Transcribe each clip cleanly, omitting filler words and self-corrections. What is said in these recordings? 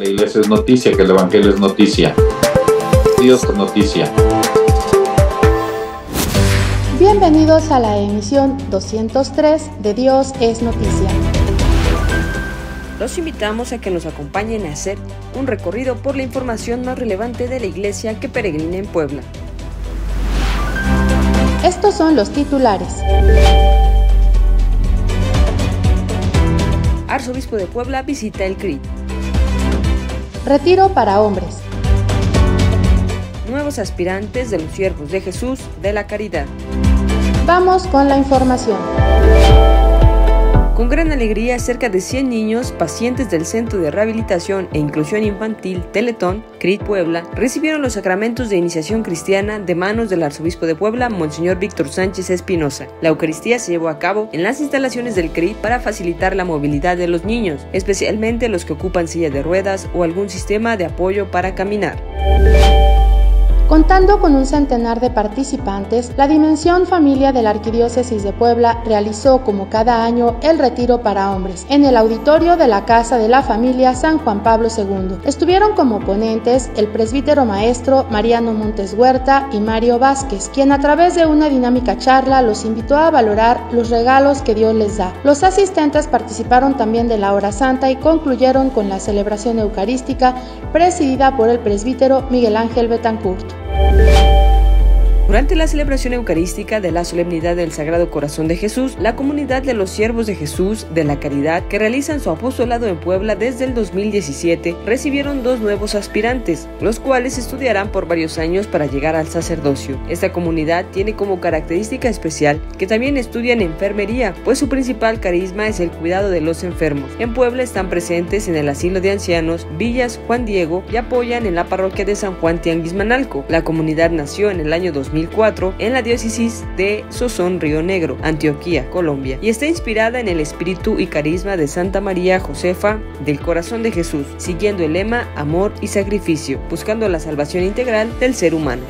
la iglesia es noticia, que el evangelio es noticia. Dios es noticia. Bienvenidos a la emisión 203 de Dios es noticia. Los invitamos a que nos acompañen a hacer un recorrido por la información más relevante de la iglesia que peregrina en Puebla. Estos son los titulares. Arzobispo de Puebla visita el CRIT. Retiro para hombres. Nuevos aspirantes de los Siervos de Jesús de la Caridad. Vamos con la información. Con gran alegría, cerca de 100 niños, pacientes del Centro de Rehabilitación e Inclusión Infantil Teletón, CRIT Puebla, recibieron los sacramentos de iniciación cristiana de manos del Arzobispo de Puebla, Monseñor Víctor Sánchez Espinosa. La Eucaristía se llevó a cabo en las instalaciones del CRIT para facilitar la movilidad de los niños, especialmente los que ocupan silla de ruedas o algún sistema de apoyo para caminar. Contando con un centenar de participantes, la Dimensión Familia de la Arquidiócesis de Puebla realizó como cada año el Retiro para Hombres en el auditorio de la Casa de la Familia San Juan Pablo II. Estuvieron como ponentes el presbítero maestro Mariano Montes Huerta y Mario Vázquez, quien a través de una dinámica charla los invitó a valorar los regalos que Dios les da. Los asistentes participaron también de la Hora Santa y concluyeron con la celebración eucarística presidida por el presbítero Miguel Ángel Betancourt. Durante la celebración eucarística de la solemnidad del Sagrado Corazón de Jesús, la comunidad de los Siervos de Jesús de la Caridad, que realizan su apostolado en Puebla desde el 2017, recibieron 2 nuevos aspirantes, los cuales estudiarán por varios años para llegar al sacerdocio. Esta comunidad tiene como característica especial que también estudian enfermería, pues su principal carisma es el cuidado de los enfermos. En Puebla están presentes en el asilo de ancianos Villas Juan Diego y apoyan en la parroquia de San Juan Tianguismanalco. La comunidad nació en el año 2004 en la diócesis de Sosón, Río Negro, Antioquia, Colombia, y está inspirada en el espíritu y carisma de Santa María Josefa del Corazón de Jesús, siguiendo el lema amor y sacrificio, buscando la salvación integral del ser humano.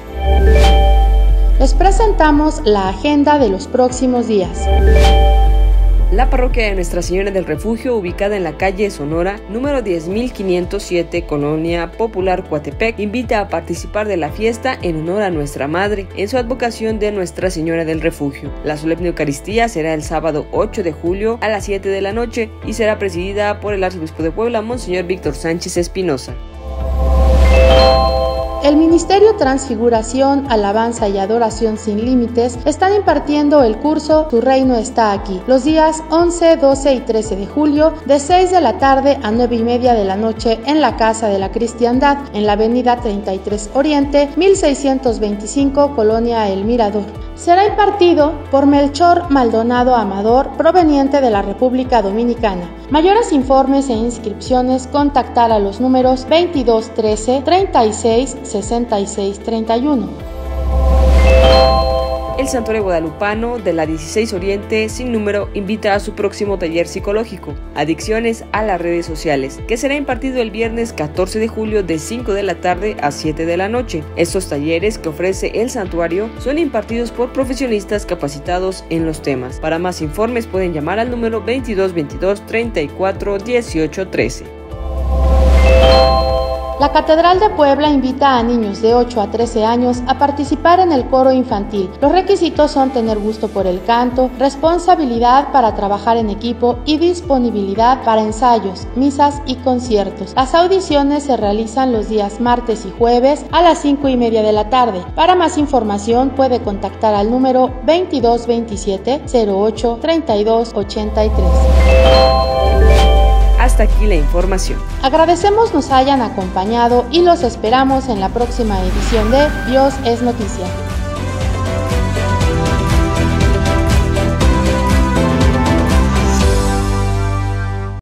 Les presentamos la agenda de los próximos días. La parroquia de Nuestra Señora del Refugio, ubicada en la calle Sonora, número 10.507, Colonia Popular, Coatepec, invita a participar de la fiesta en honor a Nuestra Madre, en su advocación de Nuestra Señora del Refugio. La solemne Eucaristía será el sábado 8 de julio a las 7 de la noche y será presidida por el Arzobispo de Puebla, Monseñor Víctor Sánchez Espinosa. El Ministerio Transfiguración, Alabanza y Adoración Sin Límites están impartiendo el curso Tu Reino Está Aquí, los días 11, 12 y 13 de julio, de 6 de la tarde a 9 y media de la noche en la Casa de la Cristiandad, en la avenida 33 Oriente, 1625, Colonia El Mirador. Será impartido por Melchor Maldonado Amador, proveniente de la República Dominicana. Mayores informes e inscripciones, contactar a los números 2213 36 6631. El Santuario Guadalupano de la 16 Oriente sin número invita a su próximo taller psicológico, Adicciones a las Redes Sociales, que será impartido el viernes 14 de julio de 5 de la tarde a 7 de la noche. Estos talleres que ofrece el Santuario son impartidos por profesionistas capacitados en los temas. Para más informes pueden llamar al número 2222 34 18 13. La Catedral de Puebla invita a niños de 8 a 13 años a participar en el coro infantil. Los requisitos son tener gusto por el canto, responsabilidad para trabajar en equipo y disponibilidad para ensayos, misas y conciertos. Las audiciones se realizan los días martes y jueves a las 5:30 de la tarde. Para más información puede contactar al número 2227 08 32 83. Hasta aquí la información. Agradecemos nos hayan acompañado y los esperamos en la próxima edición de Dios es Noticia.